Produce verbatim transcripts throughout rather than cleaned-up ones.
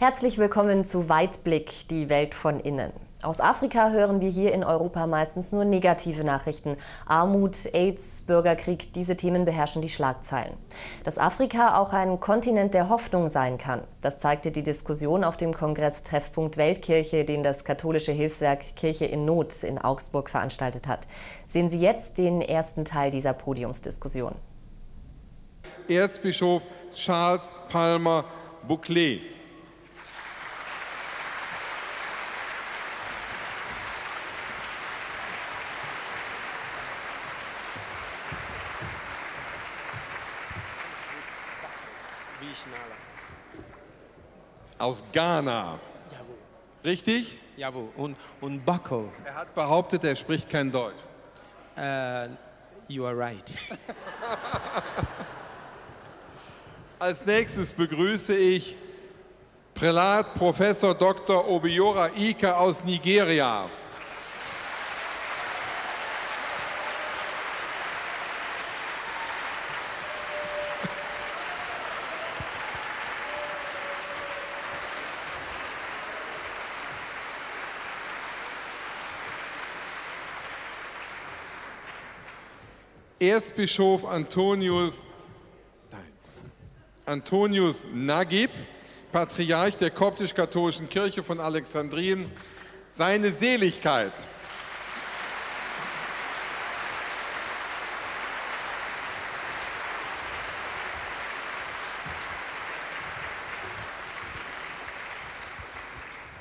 Herzlich willkommen zu Weitblick, die Welt von innen. Aus Afrika hören wir hier in Europa meistens nur negative Nachrichten. Armut, AIDS, Bürgerkrieg, diese Themen beherrschen die Schlagzeilen. Dass Afrika auch ein Kontinent der Hoffnung sein kann, das zeigte die Diskussion auf dem Kongress Treffpunkt Weltkirche, den das katholische Hilfswerk Kirche in Not in Augsburg veranstaltet hat. Sehen Sie jetzt den ersten Teil dieser Podiumsdiskussion. Erzbischof Charles Palmer-Buckle. Aus Ghana. Jawohl. Richtig? Jawohl. Und, und Buckle. Er hat behauptet, er spricht kein Deutsch. Uh, you are right. Als nächstes begrüße ich Prälat Professor Doktor Obiora Ike aus Nigeria. Erzbischof Antonius, nein, Antonius Nagib, Patriarch der koptisch-katholischen Kirche von Alexandrien, seine Seligkeit.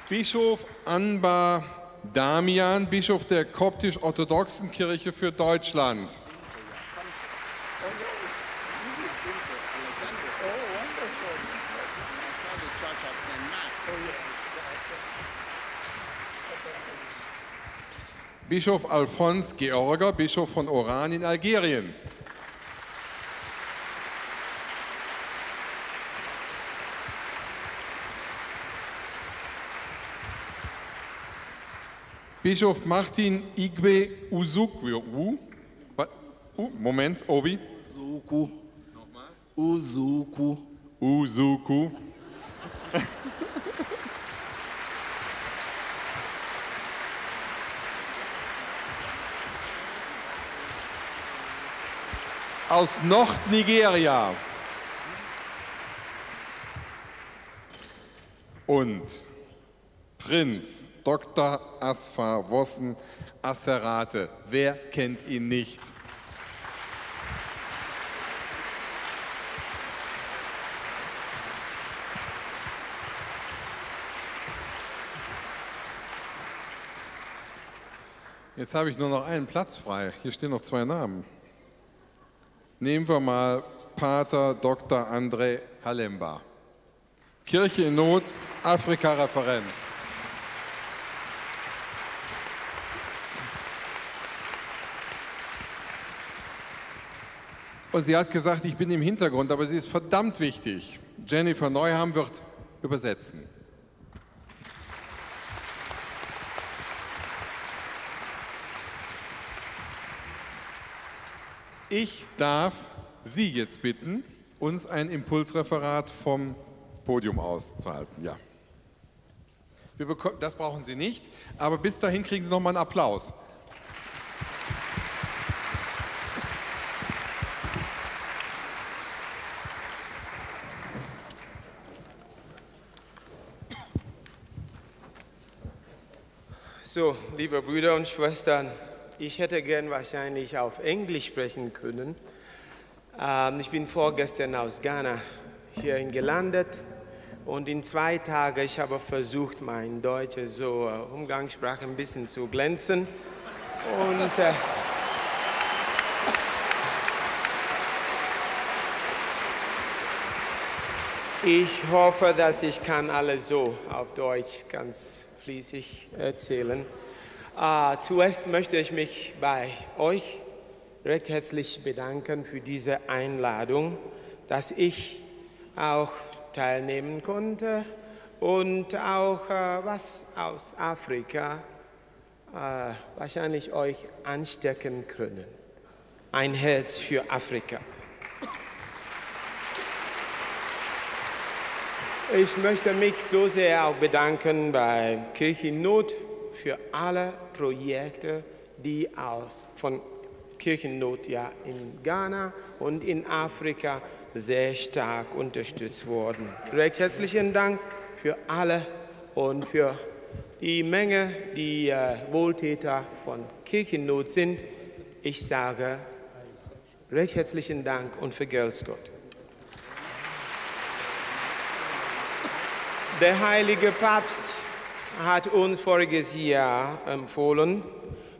Bischof Anbar Damian, Bischof der koptisch-orthodoxen Kirche für Deutschland. Bischof Alphonse Georg, Bischof von Oran in Algerien. Bischof Martin Igwe Uzukwu. Uh, Moment, Obi. Uzukwu. Nochmal. Uzukwu. Uzukwu. Aus Nordnigeria. Und Prinz Doktor Asfa Wossen Aserate. Wer kennt ihn nicht? Jetzt habe ich nur noch einen Platz frei. Hier stehen noch zwei Namen. Nehmen wir mal Pater Doktor André Halemba, Kirche in Not, Afrika-Referent. Und sie hat gesagt, ich bin im Hintergrund, aber sie ist verdammt wichtig. Jennifer Neumann wird übersetzen. Ich darf Sie jetzt bitten, uns ein Impulsreferat vom Podium auszuhalten. Ja. Wir bekommen, das brauchen Sie nicht, aber bis dahin kriegen Sie noch mal einen Applaus. So, liebe Brüder und Schwestern, ich hätte gern wahrscheinlich auf Englisch sprechen können. Ähm, ich bin vorgestern aus Ghana hierhin gelandet und in zwei Tagen ich habe versucht, mein Deutsch so äh, Umgangssprache ein bisschen zu glänzen. Und, äh, ich hoffe, dass ich kann alles so auf Deutsch ganz fließig erzählen. Uh, zuerst möchte ich mich bei euch recht herzlich bedanken für diese Einladung, dass ich auch teilnehmen konnte und auch uh, was aus Afrika uh, wahrscheinlich euch anstecken können. Ein Herz für Afrika. Ich möchte mich so sehr auch bedanken bei Kirche in Not für alle Projekte, die aus von Kirche in Not ja in Ghana und in Afrika sehr stark unterstützt wurden. Recht herzlichen Dank für alle und für die Menge, die äh, Wohltäter von Kirche in Not sind. Ich sage recht herzlichen Dank und vergelt's Gott. Der heilige Papst hat uns voriges Jahr empfohlen,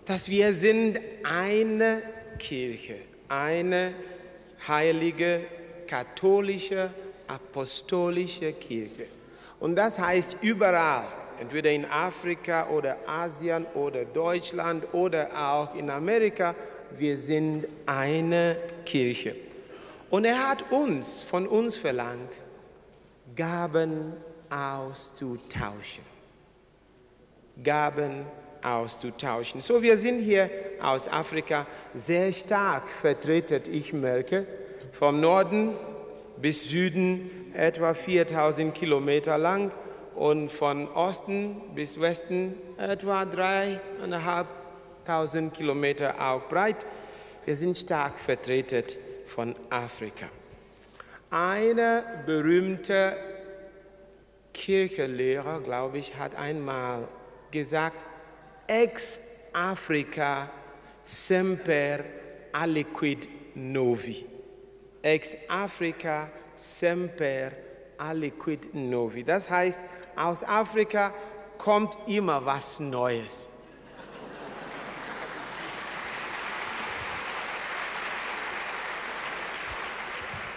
dass wir sind eine Kirche, eine heilige, katholische, apostolische Kirche. Und das heißt überall, entweder in Afrika oder Asien oder Deutschland oder auch in Amerika, wir sind eine Kirche. Und er hat uns, von uns verlangt, Gaben auszutauschen. Gaben auszutauschen. So, wir sind hier aus Afrika sehr stark vertreten. Ich merke, vom Norden bis Süden etwa viertausend Kilometer lang und von Osten bis Westen etwa dreieinhalbtausend Kilometer auch breit. Wir sind stark vertreten von Afrika. Eine berühmte Kirchenlehrer, glaube ich, hat einmal gesagt, ex Africa semper aliquid novi. Ex Africa semper aliquid novi. Das heißt, aus Afrika kommt immer was Neues.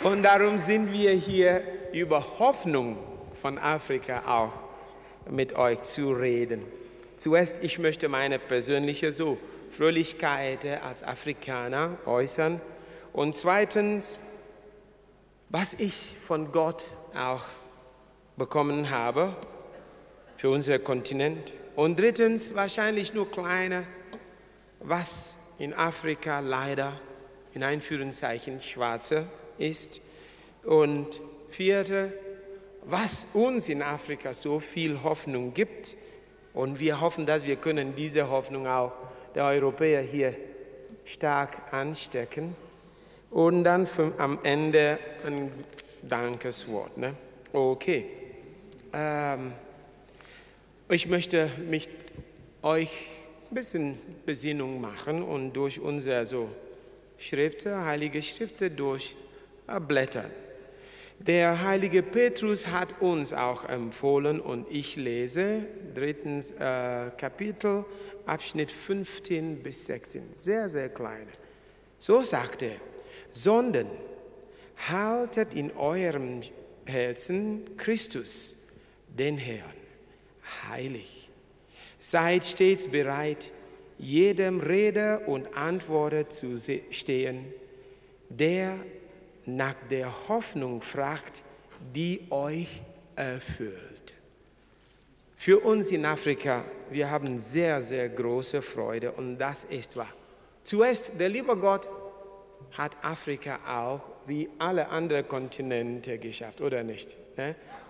Und darum sind wir hier über Hoffnung von Afrika auch mit euch zu reden. Zuerst, ich möchte meine persönliche so Fröhlichkeit als Afrikaner äußern und zweitens, was ich von Gott auch bekommen habe für unseren Kontinent und drittens, wahrscheinlich nur kleine, was in Afrika leider in Anführungszeichen schwarze ist und vierte, was uns in Afrika so viel Hoffnung gibt. Und wir hoffen, dass wir können diese Hoffnung auch der Europäer hier stark anstecken. Und dann am Ende ein Dankeswort. Ne? Okay. Ähm, ich möchte mich euch ein bisschen Besinnung machen und durch unsere so Schriften, heilige Schriften durchblättern. Der heilige Petrus hat uns auch empfohlen und ich lese drittens äh, Kapitel, Abschnitt fünfzehn bis sechzehn, sehr, sehr klein. So sagt er, sondern haltet in eurem Herzen Christus, den Herrn, heilig. Seid stets bereit, jedem Rede und Antworte zu stehen, der nach der Hoffnung fragt, die euch erfüllt. Für uns in Afrika, wir haben sehr, sehr große Freude und das ist wahr. Zuerst, der liebe Gott hat Afrika auch wie alle anderen Kontinente geschafft, oder nicht?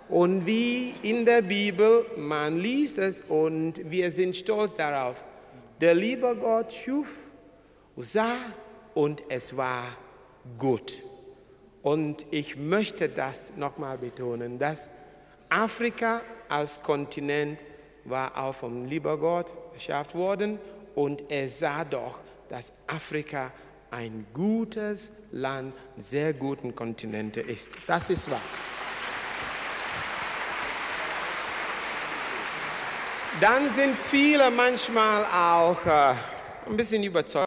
Und wie in der Bibel, man liest es und wir sind stolz darauf. Der liebe Gott schuf, sah und es war gut. Und ich möchte das nochmal betonen, dass Afrika als Kontinent war auch vom lieben Gott geschafft worden und er sah doch, dass Afrika ein gutes Land, sehr guten Kontinent ist. Das ist wahr. Dann sind viele manchmal auch äh, ein bisschen überzeugt.